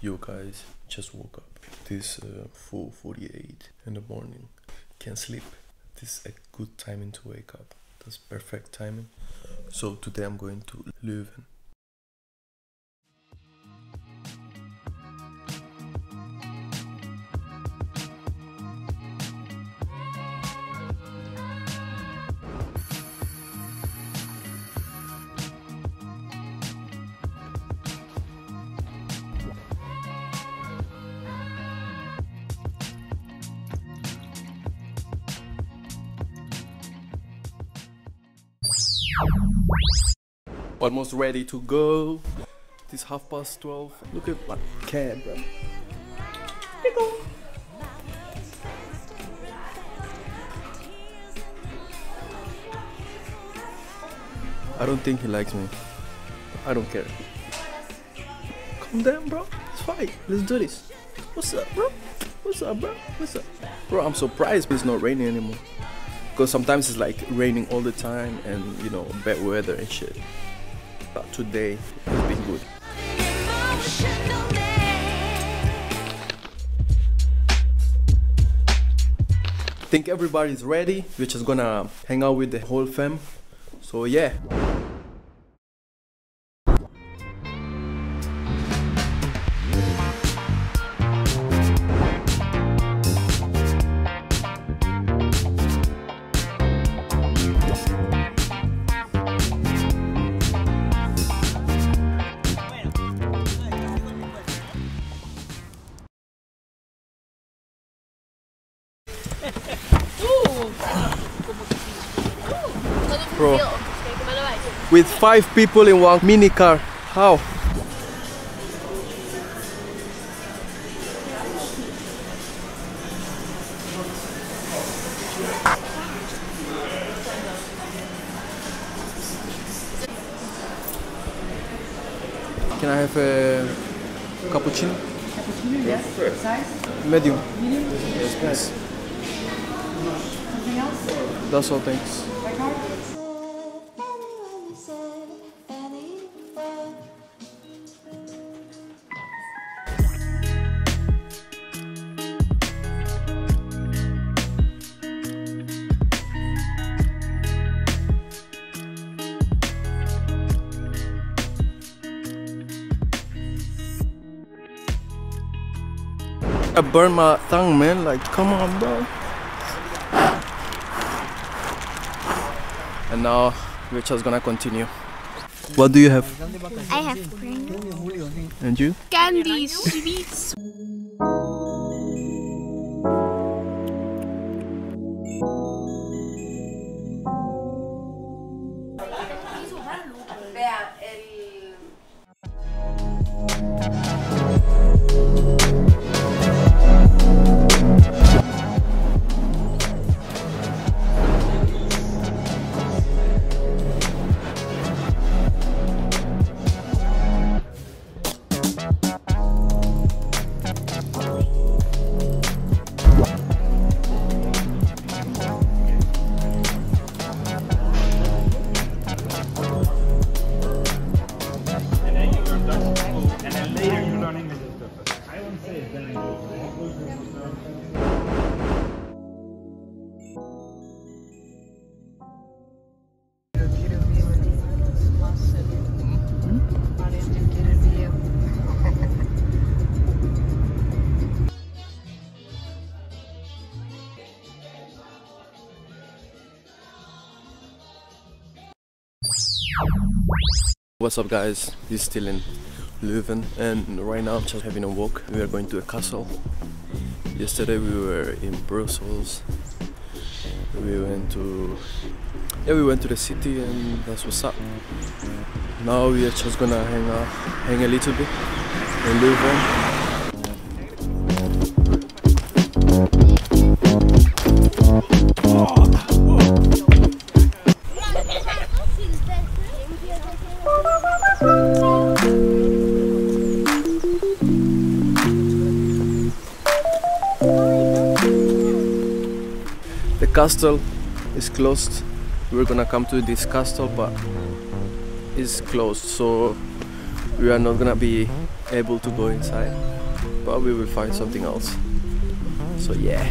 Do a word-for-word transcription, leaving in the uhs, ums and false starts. You guys just woke up. It is uh, four forty-eight in the morning. Can't sleep. This is a good timing to wake up. That's perfect timing. So today I'm going to Leuven. Almost ready to go. It's half past twelve. Look at my cab, bro. Pickle. I don't think he likes me. I don't care. Calm down, bro. It's fine. Let's do this. What's up, bro? What's up, bro? What's up? Bro, I'm surprised it's not raining anymore. Because sometimes it's like raining all the time and, you know, bad weather and shit. But today has been good. I think everybody's ready. We're just gonna hang out with the whole fam. So yeah. Bro, with five people in one mini car, how? Can I have a cappuccino? Cappuccino, yes. Size? Medium. Medium? Yes, please. Something else? That's all, thanks. I burned my tongue, man, like, come on, bro. And now we're just gonna continue. What do you have? I have Pringles. And you? Candy, sweets. What's up, guys? We're still in Leuven and right now I'm just having a walk. We are going to a castle. Yesterday we were in Brussels. We went to yeah we went to the city and that's what's up. Now we are just gonna hang out, hang a little bit in Leuven. Castle is closed. We're gonna come to this castle, but it's closed, so we are not gonna be able to go inside, but we will find something else. So yeah.